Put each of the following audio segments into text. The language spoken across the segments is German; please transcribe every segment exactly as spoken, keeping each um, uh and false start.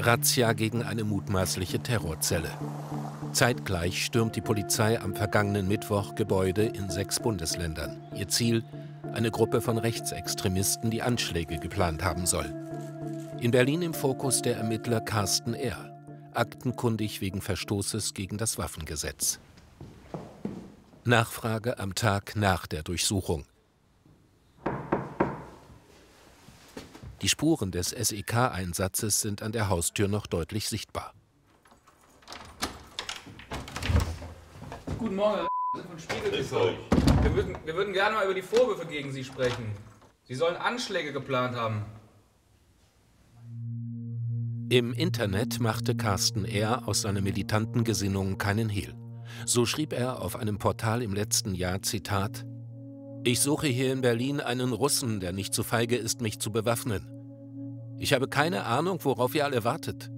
Razzia gegen eine mutmaßliche Terrorzelle. Zeitgleich stürmt die Polizei am vergangenen Mittwoch Gebäude in sechs Bundesländern. Ihr Ziel: eine Gruppe von Rechtsextremisten, die Anschläge geplant haben soll. In Berlin im Fokus der Ermittler Carsten R., aktenkundig wegen Verstoßes gegen das Waffengesetz. Nachfrage am Tag nach der Durchsuchung. Die Spuren des S E K-Einsatzes sind an der Haustür noch deutlich sichtbar. Guten Morgen, Herr von Spiegel T V. Wir würden, wir würden gerne mal über die Vorwürfe gegen Sie sprechen. Sie sollen Anschläge geplant haben. Im Internet machte Carsten R. aus seiner militanten Gesinnung keinen Hehl. So schrieb er auf einem Portal im letzten Jahr, Zitat: „Ich suche hier in Berlin einen Russen, der nicht zu feige ist, mich zu bewaffnen. Ich habe keine Ahnung, worauf ihr alle wartet."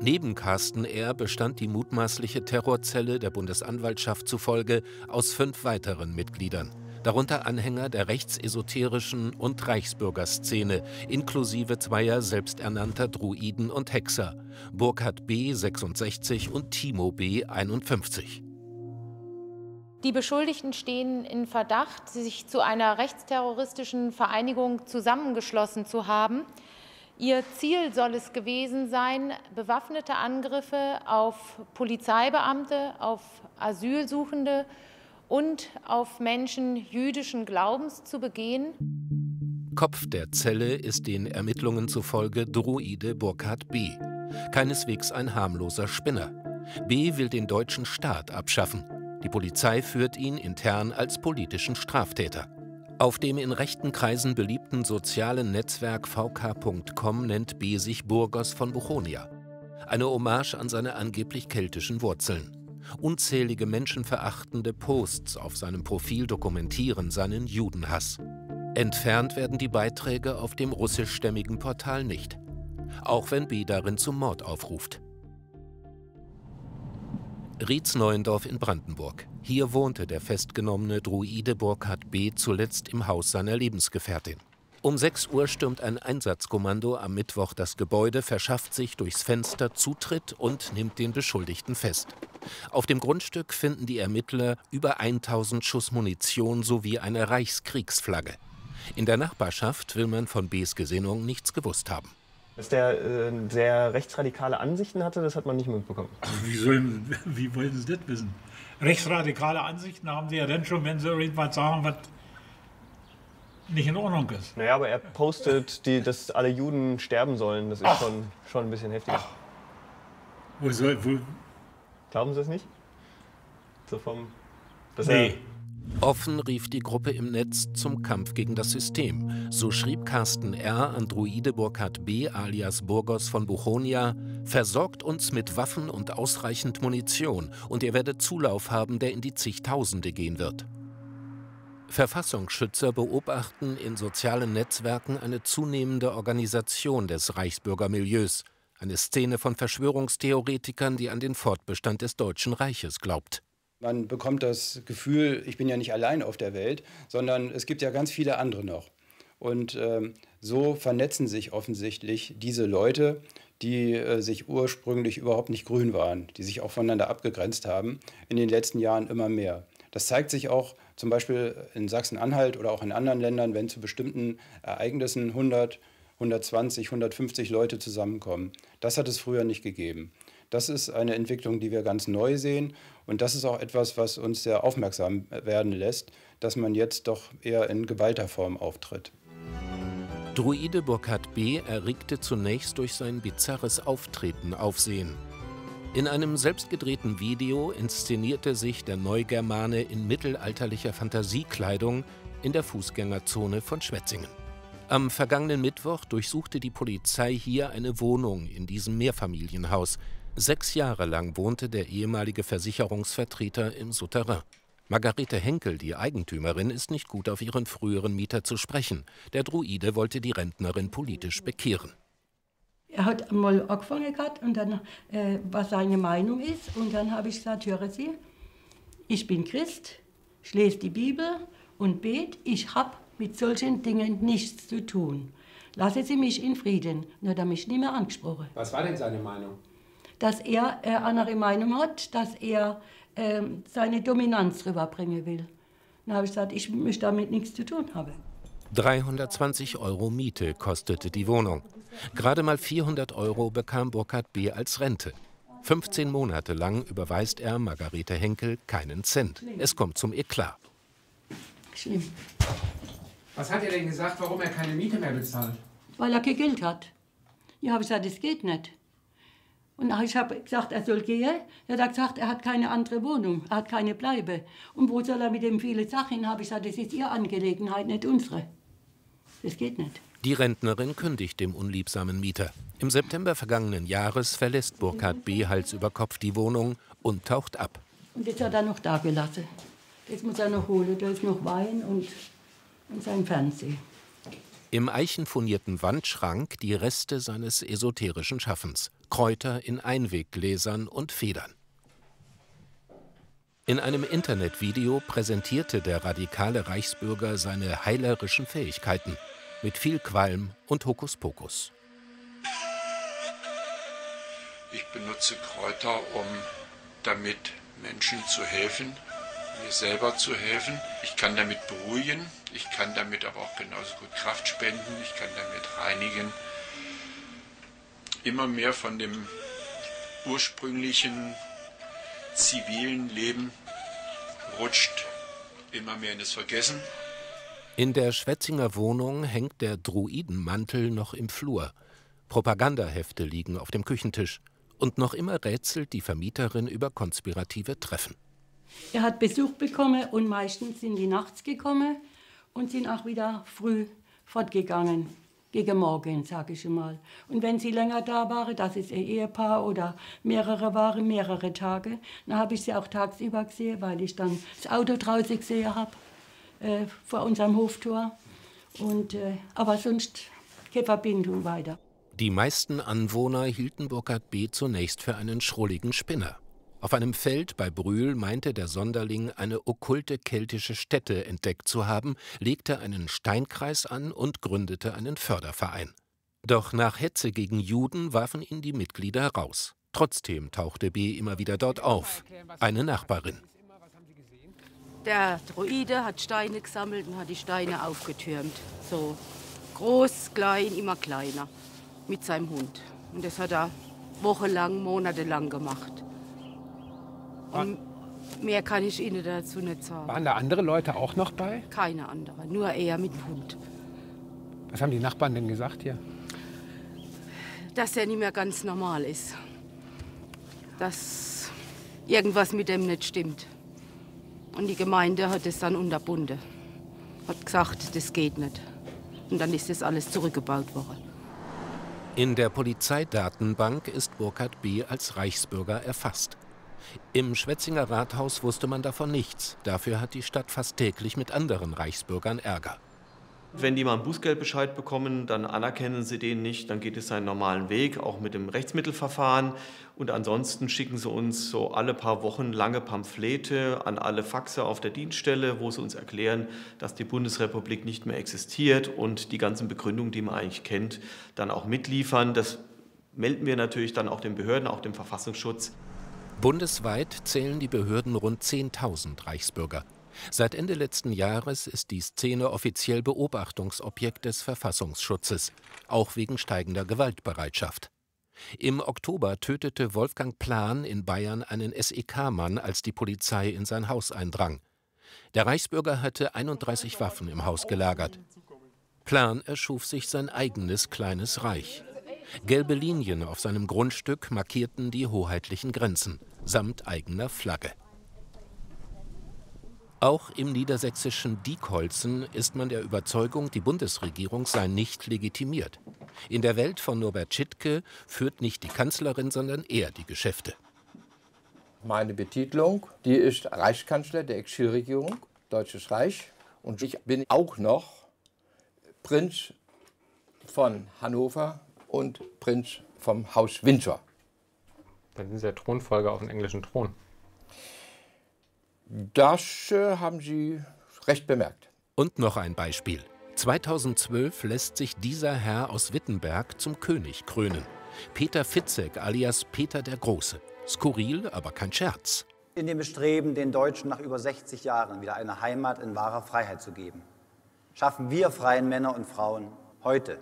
Neben Carsten R. bestand die mutmaßliche Terrorzelle der Bundesanwaltschaft zufolge aus fünf weiteren Mitgliedern, darunter Anhänger der rechtsesoterischen und Reichsbürgerszene, inklusive zweier selbsternannter Druiden und Hexer, Burghard B. sechsundsechzig und Timo B. einundfünfzig. Die Beschuldigten stehen in Verdacht, sich zu einer rechtsterroristischen Vereinigung zusammengeschlossen zu haben. Ihr Ziel soll es gewesen sein, bewaffnete Angriffe auf Polizeibeamte, auf Asylsuchende und auf Menschen jüdischen Glaubens zu begehen. Kopf der Zelle ist den Ermittlungen zufolge Druide Burghard B. Keineswegs ein harmloser Spinner. B. will den deutschen Staat abschaffen. Die Polizei führt ihn intern als politischen Straftäter. Auf dem in rechten Kreisen beliebten sozialen Netzwerk v k punkt com nennt B. sich Burgos von Buchonia. Eine Hommage an seine angeblich keltischen Wurzeln. Unzählige menschenverachtende Posts auf seinem Profil dokumentieren seinen Judenhass. Entfernt werden die Beiträge auf dem russischstämmigen Portal nicht, auch wenn B. darin zum Mord aufruft. Rietz-Neuendorf in Brandenburg. Hier wohnte der festgenommene Druide Burghard B. zuletzt im Haus seiner Lebensgefährtin. Um sechs Uhr stürmt ein Einsatzkommando am Mittwoch das Gebäude, verschafft sich durchs Fenster Zutritt und nimmt den Beschuldigten fest. Auf dem Grundstück finden die Ermittler über tausend Schuss Munition sowie eine Reichskriegsflagge. In der Nachbarschaft will man von B.s Gesinnung nichts gewusst haben. Dass der äh, sehr rechtsradikale Ansichten hatte, das hat man nicht mitbekommen. Wie, sollen, wie wollen Sie das wissen? Rechtsradikale Ansichten haben Sie ja dann schon, wenn Sie irgendwas sagen, was nicht in Ordnung ist. Naja, aber er postet, die, dass alle Juden sterben sollen. Das ist Ach. schon, schon ein bisschen heftig. Ach. Wo soll, wo? Glauben Sie es nicht? So vom, dass nee. Er Offen rief die Gruppe im Netz zum Kampf gegen das System. So schrieb Carsten R. an Druide Burghard B. alias Burgos von Buchonia: „Versorgt uns mit Waffen und ausreichend Munition, und ihr werdet Zulauf haben, der in die Zigtausende gehen wird." Verfassungsschützer beobachten in sozialen Netzwerken eine zunehmende Organisation des Reichsbürgermilieus, eine Szene von Verschwörungstheoretikern, die an den Fortbestand des Deutschen Reiches glaubt. Man bekommt das Gefühl, ich bin ja nicht allein auf der Welt, sondern es gibt ja ganz viele andere noch. Und äh, so vernetzen sich offensichtlich diese Leute, die äh, sich ursprünglich überhaupt nicht grün waren, die sich auch voneinander abgegrenzt haben, in den letzten Jahren immer mehr. Das zeigt sich auch zum Beispiel in Sachsen-Anhalt oder auch in anderen Ländern, wenn zu bestimmten Ereignissen hundert, hundertzwanzig, hundertfünfzig Leute zusammenkommen. Das hat es früher nicht gegeben. Das ist eine Entwicklung, die wir ganz neu sehen. Und das ist auch etwas, was uns sehr aufmerksam werden lässt, dass man jetzt doch eher in geballter Form auftritt. Druide Burghard B. erregte zunächst durch sein bizarres Auftreten Aufsehen. In einem selbstgedrehten Video inszenierte sich der Neugermane in mittelalterlicher Fantasiekleidung in der Fußgängerzone von Schwetzingen. Am vergangenen Mittwoch durchsuchte die Polizei hier eine Wohnung in diesem Mehrfamilienhaus. Sechs Jahre lang wohnte der ehemalige Versicherungsvertreter im Souterrain. Margarete Henkel, die Eigentümerin, ist nicht gut auf ihren früheren Mieter zu sprechen. Der Druide wollte die Rentnerin politisch bekehren. Er hat einmal angefangen gehabt und dann, äh, was seine Meinung ist. Und dann habe ich gesagt: „Hören Sie, ich bin Christ, ich lese die Bibel und bete. Ich habe mit solchen Dingen nichts zu tun. lassen Sie mich in Frieden. Dann hat er mich nie mehr angesprochen. Was war denn seine Meinung? Dass er äh, andere Meinung hat, dass er äh, seine Dominanz rüberbringen will. Dann habe ich gesagt, ich möchte damit nichts zu tun haben. dreihundertzwanzig Euro Miete kostete die Wohnung. Gerade mal vierhundert Euro bekam Burghard B. als Rente. fünfzehn Monate lang überweist er Margarete Henkel keinen Cent. Es kommt zum Eklat. Schlimm. Was hat er denn gesagt, warum er keine Miete mehr bezahlt? Weil er kein Geld hat. Ja, habe ich gesagt, das geht nicht. Und ich habe gesagt, er soll gehen. Er hat gesagt, er hat keine andere Wohnung, er hat keine Bleibe. Und wo soll er mit dem viele Sachen? Habe ich gesagt, das ist Ihre Angelegenheit, nicht unsere. Das geht nicht. Die Rentnerin kündigt dem unliebsamen Mieter. Im September vergangenen Jahres verlässt Burghard B. Hals über Kopf die Wohnung und taucht ab. Und das hat er noch da gelassen. Das muss er noch holen. Da ist noch Wein und, und sein Fernsehen. Im eichenfurnierten Wandschrank die Reste seines esoterischen Schaffens. Kräuter in Einweggläsern und Federn. In einem Internetvideo präsentierte der radikale Reichsbürger seine heilerischen Fähigkeiten. Mit viel Qualm und Hokuspokus. Ich benutze Kräuter, um damit Menschen zu helfen, mir selber zu helfen. Ich kann damit beruhigen, ich kann damit aber auch genauso gut Kraft spenden, ich kann damit reinigen. Immer mehr von dem ursprünglichen zivilen Leben rutscht immer mehr in das Vergessen. In der Schwetzinger Wohnung hängt der Druidenmantel noch im Flur. Propagandahefte liegen auf dem Küchentisch. Und noch immer rätselt die Vermieterin über konspirative Treffen. Er hat Besuch bekommen und meistens sind die nachts gekommen und sind auch wieder früh fortgegangen. Gegen morgen, sage ich mal. Und wenn sie länger da waren, das ist ihr Ehepaar oder mehrere waren, mehrere Tage, dann habe ich sie auch tagsüber gesehen, weil ich dann das Auto draußen gesehen habe, äh, vor unserem Hoftor. Und, äh, aber sonst keine Verbindung weiter. Die meisten Anwohner hielten Burghard B. zunächst für einen schrulligen Spinner. Auf einem Feld bei Brühl meinte der Sonderling, eine okkulte keltische Stätte entdeckt zu haben, legte einen Steinkreis an und gründete einen Förderverein. Doch nach Hetze gegen Juden warfen ihn die Mitglieder raus. Trotzdem tauchte B. immer wieder dort auf. Eine Nachbarin. Der Druide hat Steine gesammelt und hat die Steine aufgetürmt. So groß, klein, immer kleiner. Mit seinem Hund. Und das hat er wochenlang, monatelang gemacht. Und mehr kann ich Ihnen dazu nicht sagen. Waren da andere Leute auch noch bei? Keine andere, nur er mit dem Hund. Was haben die Nachbarn denn gesagt hier? Dass er nicht mehr ganz normal ist. Dass irgendwas mit dem nicht stimmt. Und die Gemeinde hat es dann unterbunden. Hat gesagt, das geht nicht. Und dann ist das alles zurückgebaut worden. In der Polizeidatenbank ist Burghard B. als Reichsbürger erfasst. Im Schwetzinger Rathaus wusste man davon nichts. Dafür hat die Stadt fast täglich mit anderen Reichsbürgern Ärger. Wenn die mal einen Bußgeldbescheid bekommen, dann anerkennen sie den nicht. Dann geht es seinen normalen Weg, auch mit dem Rechtsmittelverfahren. Und ansonsten schicken sie uns so alle paar Wochen lange Pamphlete an alle Faxe auf der Dienststelle, wo sie uns erklären, dass die Bundesrepublik nicht mehr existiert und die ganzen Begründungen, die man eigentlich kennt, dann auch mitliefern. Das melden wir natürlich dann auch den Behörden, auch dem Verfassungsschutz. Bundesweit zählen die Behörden rund zehntausend Reichsbürger. Seit Ende letzten Jahres ist die Szene offiziell Beobachtungsobjekt des Verfassungsschutzes, auch wegen steigender Gewaltbereitschaft. Im Oktober tötete Wolfgang Plan in Bayern einen S E K-Mann, als die Polizei in sein Haus eindrang. Der Reichsbürger hatte einunddreißig Waffen im Haus gelagert. Plan erschuf sich sein eigenes kleines Reich. Gelbe Linien auf seinem Grundstück markierten die hoheitlichen Grenzen, samt eigener Flagge. Auch im niedersächsischen Diekholzen ist man der Überzeugung, die Bundesregierung sei nicht legitimiert. In der Welt von Norbert Schittke führt nicht die Kanzlerin, sondern er die Geschäfte. Meine Betitlung, die ist Reichskanzler der Exilregierung, Deutsches Reich. Und ich bin auch noch Prinz von Hannover und Prinz vom Haus Windsor. Dann sind Sie der Thronfolger auf dem englischen Thron. Das äh, haben Sie recht bemerkt. Und noch ein Beispiel. zweitausendzwölf lässt sich dieser Herr aus Wittenberg zum König krönen. Peter Fitzek alias Peter der Große. Skurril, aber kein Scherz. In dem Bestreben, den Deutschen nach über sechzig Jahren wieder eine Heimat in wahrer Freiheit zu geben, schaffen wir freien Männer und Frauen heute,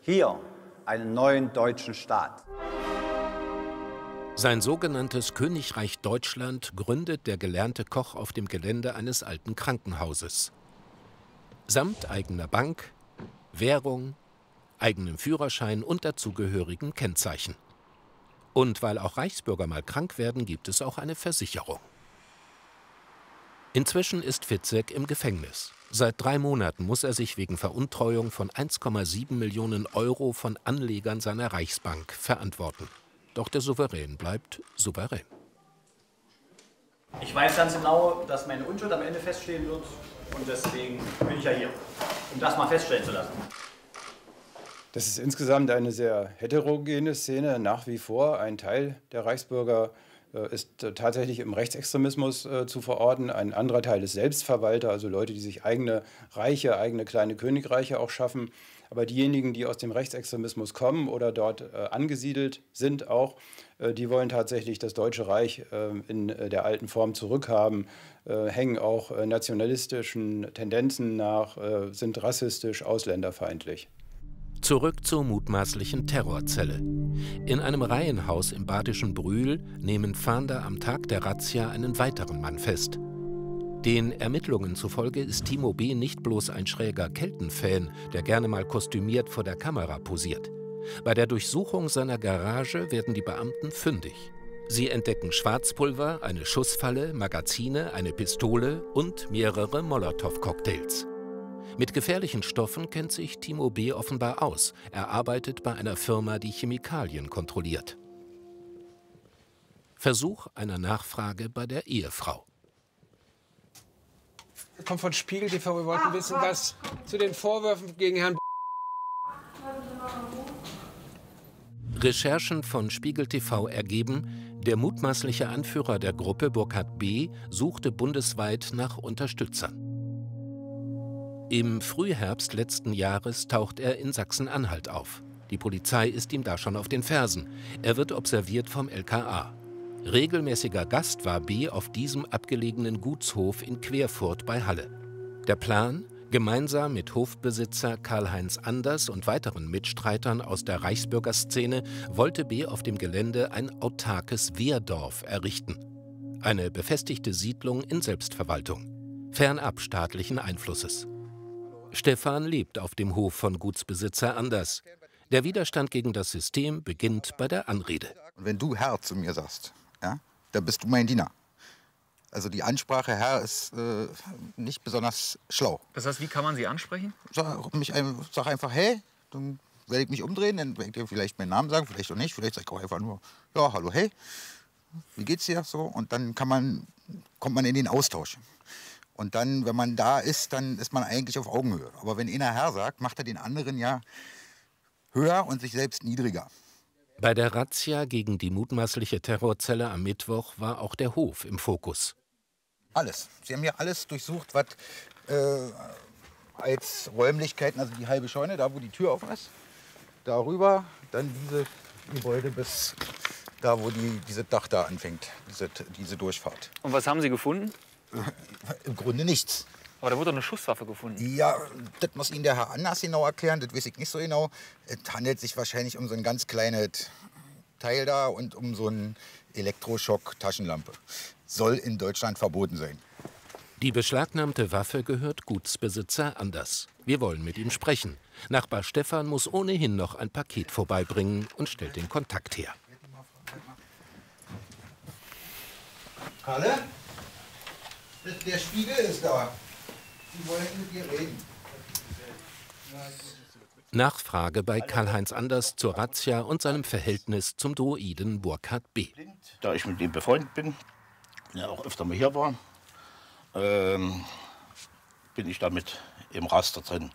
hier, einen neuen deutschen Staat. Sein sogenanntes Königreich Deutschland gründet der gelernte Koch auf dem Gelände eines alten Krankenhauses. Samt eigener Bank, Währung, eigenem Führerschein und dazugehörigen Kennzeichen. Und weil auch Reichsbürger mal krank werden, gibt es auch eine Versicherung. Inzwischen ist Fitzek im Gefängnis. Seit drei Monaten muss er sich wegen Veruntreuung von eins Komma sieben Millionen Euro von Anlegern seiner Reichsbank verantworten. Doch der Souverän bleibt souverän. Ich weiß ganz genau, dass meine Unschuld am Ende feststehen wird. Und deswegen bin ich ja hier, um das mal feststellen zu lassen. Das ist insgesamt eine sehr heterogene Szene, nach wie vor. Ein Teil der Reichsbürger äh, ist äh, tatsächlich im Rechtsextremismus äh, zu verorten. Ein anderer Teil ist Selbstverwalter, also Leute, die sich eigene Reiche, eigene kleine Königreiche auch schaffen. Aber diejenigen, die aus dem Rechtsextremismus kommen oder dort äh, angesiedelt sind auch, äh, die wollen tatsächlich das Deutsche Reich äh, in äh, der alten Form zurückhaben, äh, hängen auch äh, nationalistischen Tendenzen nach, äh, sind rassistisch, ausländerfeindlich. Zurück zur mutmaßlichen Terrorzelle. In einem Reihenhaus im badischen Brühl nehmen Fahnder am Tag der Razzia einen weiteren Mann fest. Den Ermittlungen zufolge ist Timo B. nicht bloß ein schräger Keltenfan, der gerne mal kostümiert vor der Kamera posiert. Bei der Durchsuchung seiner Garage werden die Beamten fündig. Sie entdecken Schwarzpulver, eine Schussfalle, Magazine, eine Pistole und mehrere Molotow-Cocktails. Mit gefährlichen Stoffen kennt sich Timo B. offenbar aus. Er arbeitet bei einer Firma, die Chemikalien kontrolliert. Versuch einer Nachfrage bei der Ehefrau. Er kommt von Spiegel T V. Wir wollten wissen, was zu den Vorwürfen gegen Herrn B. Recherchen von Spiegel T V ergeben, der mutmaßliche Anführer der Gruppe, Burghard B., suchte bundesweit nach Unterstützern. Im Frühherbst letzten Jahres taucht er in Sachsen-Anhalt auf. Die Polizei ist ihm da schon auf den Fersen. Er wird observiert vom L K A. Regelmäßiger Gast war B. auf diesem abgelegenen Gutshof in Querfurt bei Halle. Der Plan, gemeinsam mit Hofbesitzer Karl-Heinz Anders und weiteren Mitstreitern aus der Reichsbürgerszene, wollte B. auf dem Gelände ein autarkes Wehrdorf errichten. Eine befestigte Siedlung in Selbstverwaltung, fernab staatlichen Einflusses. Stefan lebt auf dem Hof von Gutsbesitzer Anders. Der Widerstand gegen das System beginnt bei der Anrede. Wenn du Herr zu mir sagst, ja, dann bist du mein Diener. Also die Ansprache Herr ist äh, nicht besonders schlau. Das heißt, wie kann man sie ansprechen? Sag, mich, sag einfach, hey, dann werde ich mich umdrehen, dann werde ich dir vielleicht meinen Namen sagen, vielleicht auch nicht, vielleicht sage ich auch einfach nur, ja, hallo, hey, wie geht's dir? So, und dann kann man, kommt man in den Austausch. Und dann, wenn man da ist, dann ist man eigentlich auf Augenhöhe. Aber wenn einer Herr sagt, macht er den anderen ja höher und sich selbst niedriger. Bei der Razzia gegen die mutmaßliche Terrorzelle am Mittwoch war auch der Hof im Fokus. Alles. Sie haben hier alles durchsucht, was äh, als Räumlichkeiten, also die halbe Scheune, da wo die Tür offen ist, darüber, dann diese Gebäude bis da, wo die, diese Dach da anfängt, diese, diese Durchfahrt. Und was haben Sie gefunden? Im Grunde nichts. Aber da wurde doch eine Schusswaffe gefunden. Ja, das muss Ihnen der Herr Anders genau erklären, das weiß ich nicht so genau. Es handelt sich wahrscheinlich um so ein ganz kleines Teil da und um so einen Elektroschock-Taschenlampe. Soll in Deutschland verboten sein. Die beschlagnahmte Waffe gehört Gutsbesitzer Anders. Wir wollen mit ihm sprechen. Nachbar Stefan muss ohnehin noch ein Paket vorbeibringen und stellt den Kontakt her. Halle? Der Spiegel ist da. Sie wollen mit dir reden. Nachfrage bei Karl-Heinz Anders zur Razzia und seinem Verhältnis zum Droiden Burghard B. Da ich mit ihm befreundet bin, der auch öfter mal hier war, ähm, bin ich damit im Raster drin.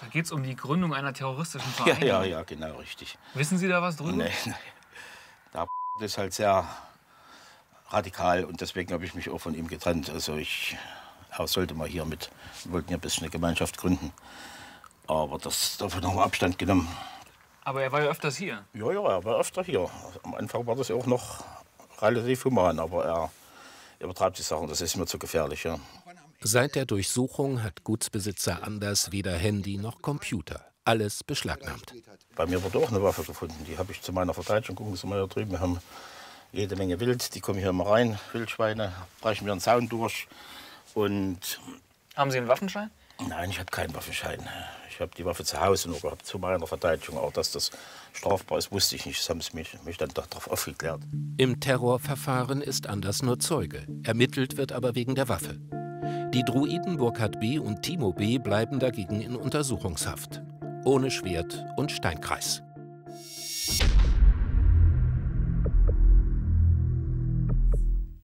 Da geht es um die Gründung einer terroristischen Vereinigung. Ja, ja, ja, genau, richtig. Wissen Sie da was drüber? Nein, nein. Da ist halt sehr radikal und deswegen habe ich mich auch von ihm getrennt. Also ich er sollte mal hier mit, wir wollten ja ein bisschen eine Gemeinschaft gründen. Aber das, davon haben wir Abstand genommen. Aber er war ja öfters hier? Ja, ja, er war öfter hier. Am Anfang war das auch noch relativ human, aber er übertreibt die Sachen. Das ist mir zu gefährlich. Ja. Seit der Durchsuchung hat Gutsbesitzer Anders weder Handy noch Computer. Alles beschlagnahmt. Bei mir wurde auch eine Waffe gefunden. Die habe ich zu meiner Verteidigung. Gucken Sie mal hier drüben. Wir haben jede Menge Wild. Die kommen hier mal rein. Wildschweine. Brechen wir einen Zaun durch. Und haben Sie einen Waffenschein? Nein, ich habe keinen Waffenschein. Ich habe die Waffe zu Hause nur gehabt, zu meiner Verteidigung. Auch dass das strafbar ist, wusste ich nicht. Das haben sie mich, mich dann doch darauf aufgeklärt. Im Terrorverfahren ist Anders nur Zeuge. Ermittelt wird aber wegen der Waffe. Die Druiden Burghard B. und Timo B. bleiben dagegen in Untersuchungshaft. Ohne Schwert und Steinkreis.